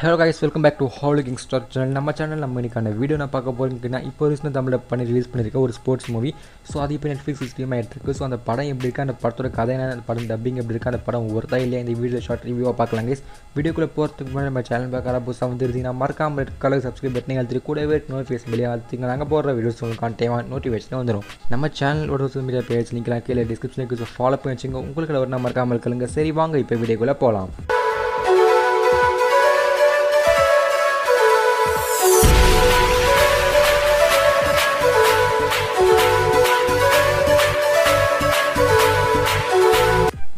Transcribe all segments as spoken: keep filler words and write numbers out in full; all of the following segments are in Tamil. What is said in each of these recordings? Hello guys, welcome back to Hollywood Gangstar channel. நம்ம சேனல்ல நம்ம இன்னைக்கான வீடியோ நான் பார்க்க போறீங்கன்னா இப்போ ரீசன்ட்டா தமிழ்ல பண்ணி ரிலீஸ் பண்ணிருக்க ஒரு ஸ்போர்ட்ஸ் மூவி. சோ அது இப்போ Netflix ஸ்ட்ரீம் ஆயிட்டு இருக்கு. சோ அந்த படம் எப்படி இருக்கு, அந்த படத்தோட கதை என்ன, அந்த படம் டப்பிங் எப்படி இருக்கு, அந்த படம் ஒருதா இல்லையா இந்த வீடியோல ஷார்ட் ரிவ்யூவா பார்க்கலாம் guys. வீடியோக்குள்ள போறதுக்கு முன்னாடி நம்ம சேனல் பார்க்கற புதுசா வந்திருந்தீங்கன்னா மறக்காம ரெட் கலர் subscribe பட்டனை அழுத்தி கூடவே நோட்டிஃபிகேஷன் பெல் அழுத்திங்க. நாங்க போற வீடியோஸ் உங்களுக்கு டேமா நோட்டிஃபிகேஷன் வந்துரும். நம்ம சேனலோட சோஷியல் மீடியா பேஜ் லிங்க் எல்லாம் கீழ டிஸ்கிரிப்ஷன்ல இருக்கு. சோ ஃபாலோ பண்ணி வச்சுங்க. உங்களுக்கு ஒரு மறக்காம இருக்கலங்க. சரி வாங்க இப்போ வீடியோக்குள்ள போலாம்.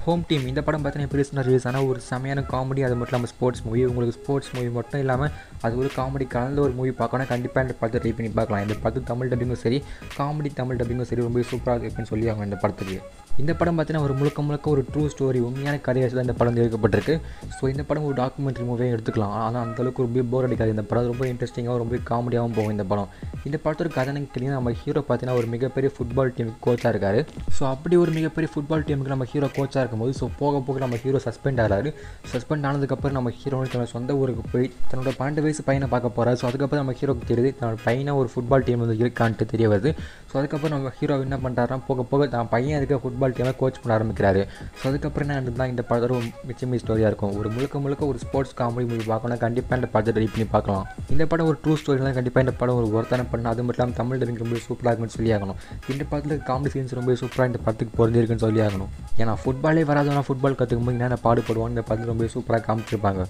ஹோம் டீம் இந்த படம் பார்த்தீங்கன்னா எப்படி ரீசெண்டாக ரிலீஸ் ஆனால் ஒரு செமையான காமெடி, அது மட்டும் இல்லாமல் ஸ்போர்ட்ஸ் மூவி. உங்களுக்கு ஸ்போர்ட்ஸ் மூவி மட்டும் இல்லாமல் அது ஒரு காமெடி கலந்து ஒரு மூவி பார்க்கணும். கண்டிப்பாக இந்த படத்தை ட்ரை பண்ணி பார்க்கலாம். இந்த படத்து தமிழ் டப்பிங்கும் சரி, காமெடி தமிழ் டப்பிங்கும் சரி, ரொம்ப சூப்பராக இருக்குன்னு சொல்லி அவங்க இந்த படத்துக்கு. இந்த படம் பார்த்தீங்கன்னா ஒரு முழுக்க முழுக்க ஒரு ட்ரூ ஸ்டோரி, உண்மையான கதையை தான் இந்த படம் எடுக்கப்பட்டிருக்கு. ஸோ இந்த படம் ஒரு டாக்குமெண்ட்ரி மூவியாக எடுத்துக்கலாம். ஆனால் அந்தளவுக்கு ரொம்ப போர் அடிக்காது. இந்த படம் ரொம்ப இன்ட்ரெஸ்டிங்காகவும் ரொம்ப காமெடியாகவும் போகும் இந்த படம். இந்த படத்தோட கதை கேட்டிங்கன்னா நம்ம ஹீரோ பார்த்தீங்கன்னா ஒரு மிகப்பெரிய ஃபுட்பால் டீமுக்கு கோச்சாக இருக்காரு. ஸோ அப்படி ஒரு மிகப்பெரிய ஃபுட்பால் டீமுக்கு நம்ம ஹீரோ கோச்சாக இருக்கும்போது ஸோ போக போக நம்ம ஹீரோ சஸ்பெண்ட் ஆகிறாரு. சஸ்பெண்ட் ஆனதுக்கப்புறம் நம்ம ஹீரோ தன்னோட சொந்த ஊருக்கு போய் தன்னோட பன்னெண்டு வயசு பையனை பார்க்க போகிறார். ஸோ அதுக்கப்புறம் நம்ம ஹீரோக்கு தெரியுது தன்னோட பையனை ஒரு ஃபுட்பால் டீம் வந்து இருக்கான்ட்டு தெரிய வருது. ஸோ அதுக்கப்புறம் நம்ம ஹீரோ என்ன பண்ணுறாருன்னா போக போக தான் பையன் இருக்க ஃபுட்பால் டீமாக கோச் பண்ண ஆரம்பிக்கிறாரு. ஸோ அதுக்கப்புறம் என்ன இருந்தால் இந்த படத்தோட மிச்சமி ஸ்டோரியாக இருக்கும். ஒரு முழுக்க முழுக்க ஒரு ஸ்போர்ட்ஸ் காமெடி மூவி பார்க்கணும். கண்டிப்பாக இந்த படத்தை ட்ரை பண்ணி பார்க்கலாம். இந்த படம் ஒரு ட்ரூ ஸ்டோரி தான். கண்டிப்பாக இந்த படம் ஒரு ஒருத்தான பண்ணணும். அது மட்டும் இல்லாமல் தமிழ் டப்பிங் ரொம்ப சூப்பராக இருக்குன்னு சொல்லி ஆகணும். இந்த படத்தில் காமெடி சீன்ஸ் ரொம்ப சூப்பராக இந்த படத்துக்கு பொருந்திருக்குன்னு சொல்லி ஆகணும். ஏன்னா ஃபுட்பாலே வராதுன்னா ஃபுட்பால் கற்றுக்கும் போது என்னென்ன பாடுபடுவான்னு இந்த படத்தில் ரொம்ப சூப்பராக காமிச்சிருப்பாங்க.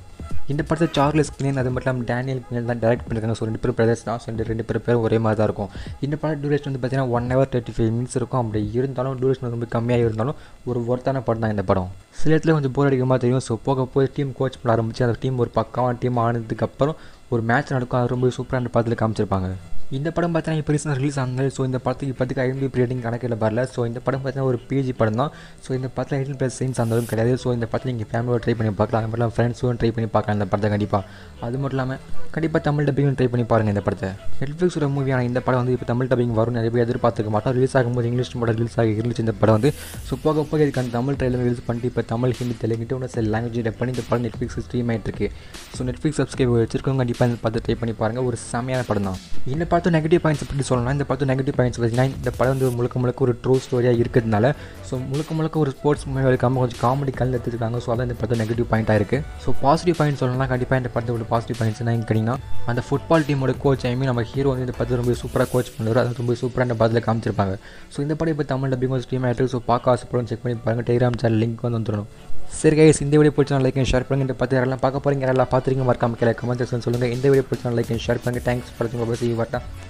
இந்த படத்தை சார்லஸ் கிளின் அது மட்டும் இல்லாமல் டேனியல் கிளின் தான் டைரக்ட் பண்ணியிருக்காங்க. ஸோ ரெண்டு பேர் பிரதர்ஸ் தான். ஸோ ரெண்டு பேர் பேரும் ஒரே மாதிரி தான் இருக்கும். இந்த படம் டியூரேஷன் வந்து பார்த்தீங்கன்னா one hour thirty five minutes இருக்கும். அப்படி இருந்தாலும் டியூரேஷன் ரொம்ப கம்மியாக இருந்தாலும் ஒரு ஒர்த்தான படம் தான் இந்த படம். சில இடத்துல கொஞ்சம் போர் அடிக்கிற மாதிரி தெரியும். ஸோ போக போய் டீம் கோச் பண்ண ஆரம்பிச்சு அந்த டீம் ஒரு பக்காவான டீம் ஆனதுக்கப்புறம் ஒரு மேட்ச் நடக்கும். அது ரொம்ப சூப்பராக அந்த படத்தில் காமிச்சிருப்பாங்க. இந்த படம் பார்த்தீங்கன்னா இப்போ ரீசெண்டாக ரிலீஸ் ஆனது. ஸோ இந்த படத்துக்கு இப்போதுக்கு ஐஎம்டிபி ரேட்டிங் கணக்கில் வரல. ஸோ இந்த படம் பார்த்தீங்கன்னா ஒரு பிஜி படம் தான். ஸோ இந்த படத்தில் எயிட்டின் ப்ளஸ் சீன்ஸ் அந்த அளவுக்கு கிடையாது. ஸோ இந்த படத்தில் நீங்கள் ஃபேமிலியோட ட்ரை பண்ணி பார்க்கலாம். அது மட்டும் ஃப்ரெண்ட்ஸும் ட்ரை பண்ணி பார்க்கலாம் இந்த படத்தை கண்டிப்பாக. அது மட்டும் இல்லாமல் கண்டிப்பாக தமிழ் டப்பிங்கும் ட்ரை பண்ணி பாருங்கள் இந்த படத்தை. நெட்ஃப்ளிக்ஸோட மூவியான இந்த படம் வந்து இப்போ தமிழ் டப்பிங் வரும் நிறைய பேர் எதிர்பார்த்துக்க மாட்டோம். ரிலீஸ் ஆகும்போது இங்கிலீஷ் படம் ரிலீஸ் ஆகி இருந்துச்சு இந்த படம் வந்து. ஸோ போக போக இதுக்கு அந்த தமிழ் ட்ரெயிலர் ரிலீஸ் பண்ணிட்டு இப்போ தமிழ் ஹிந்தி தெலுங்குட்டு ஒன்று சில லாங்குவேஜ் டப் பண்ணி இந்த படம் நெட்ஃப்ளிக்ஸ் ஸ்ட்ரீம் ஆகிட்டு இருக்கு. ஸோ நெட்ஃப்ளிக்ஸ் சப்ஸ்கிரைப் வச்சிருக்கோம். கண்டிப்பாக இந்த படத்தை ட்ரை பண்ணி பாருங்கள். ஒரு செமையான படம் தான். இந்த படத்தை நெகட்டிவ் பாயிண்ட்ஸ் எப்படி சொல்லலாம், இந்த படத்தை நெகட்டிவ் பாயிண்ட்ஸ் பார்த்தீங்கன்னா இந்த படம் வந்து முழுக்க முழுக்க ஒரு ட்ரூ ஸ்டோரியாக இருக்கிறதுனால ஸோ முழுக்க முழுக்க ஒரு ஸ்போர்ட்ஸ் மூவி இருக்காமல் கொஞ்சம் காமெடி கல் எடுத்துருக்காங்க. ஸோ அதான் இந்த படத்தை நெகட்டிவ் பாயிண்ட்டாக இருக்குது. ஸோ பாசிட்டிவ் பாயிண்ட் சொல்லணும்னா கண்டிப்பாக இந்த படத்தோட பாசிட்டிவ் பாயிண்ட்ஸ் என்ன கேட்டிங்கன்னா அந்த ஃபுட்பால் டீமோட கோச் ஐ மீன் நம்ம ஹீரோ வந்து இந்த படத்தை ரொம்ப சூப்பராக கோச் பண்ணுவார். அது ரொம்ப சூப்பராக இந்த படத்தில் காமிச்சிருப்பாங்க. ஸோ இந்த படம் இப்போ தமிழ் டப்பிங் ஒரு ஸ்ட்ரீம் ஆகிட்டு. ஸோ பார்க்க ஆசைப்படும் செக் பண்ணி பாருங்கள். டெலிகிராம் சேனல் லிங்க் வந்து வந்துடணும். சரி கைஸ், இந்த வீடியோ பிடிச்சா லைக் அண்ட் ஷேர் பண்ணுங்க. இந்த பற்றி யாரெல்லாம் பார்க்க போகிறீங்க, யாரெல்லாம் பார்த்துருக்கீங்க மறக்காம கமெண்ட் செக்ஷன் சொல்லுங்கள். இந்த வீடியோ பிடிச்சா லைக் அண்ட் ஷேர் பண்ணுங்கள். தேங்க்ஸ் ஃபார் வாட்சிங்.